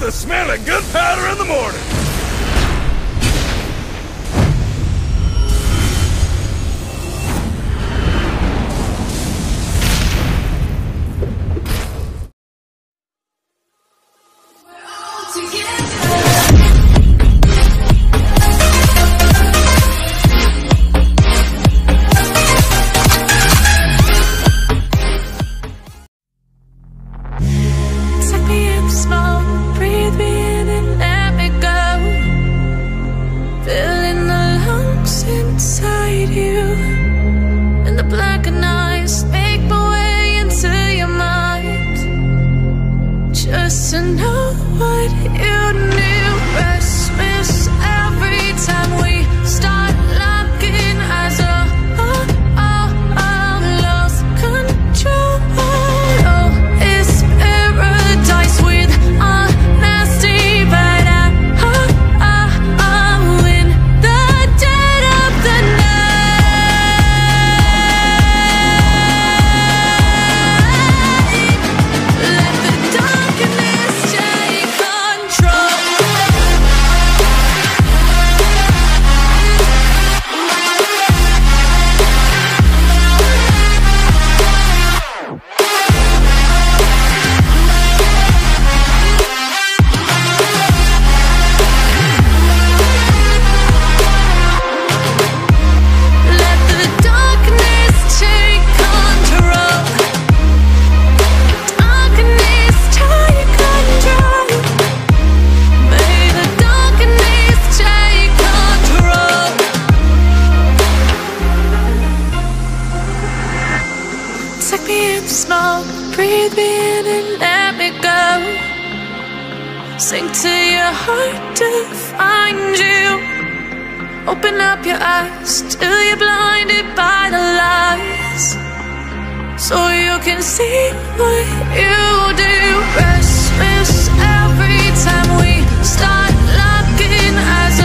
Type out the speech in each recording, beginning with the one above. love the smell of gunpowder in the morning! Breathe me in and let me go. Sink to your heart to find you. Open up your eyes till you're blinded by the lies, so you can see what you do. Restless every time we start looking as a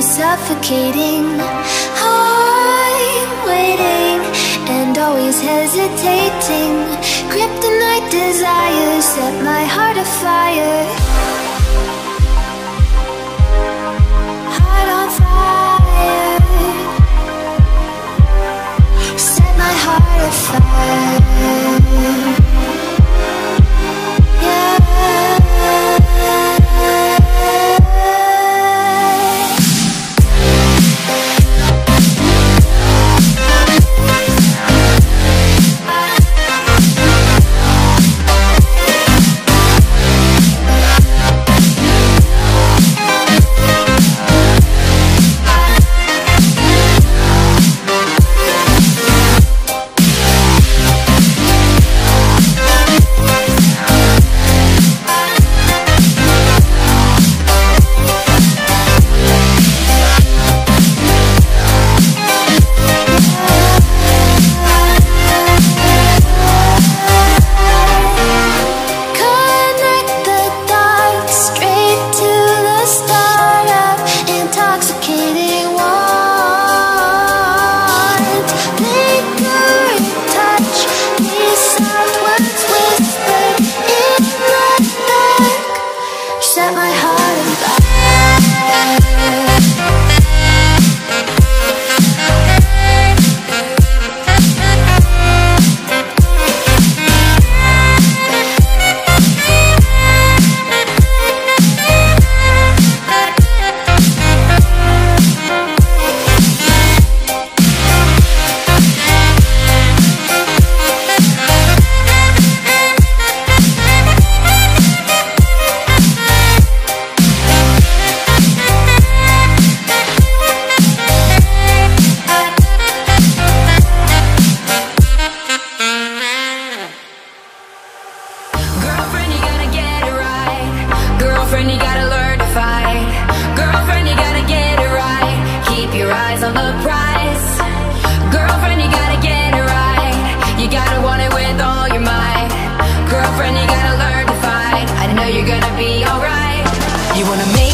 Suffocating, I'm waiting eyes on the prize. Girlfriend, you gotta get it right. You gotta want it with all your might. Girlfriend, you gotta learn to fight. I know you're gonna be alright. You wanna make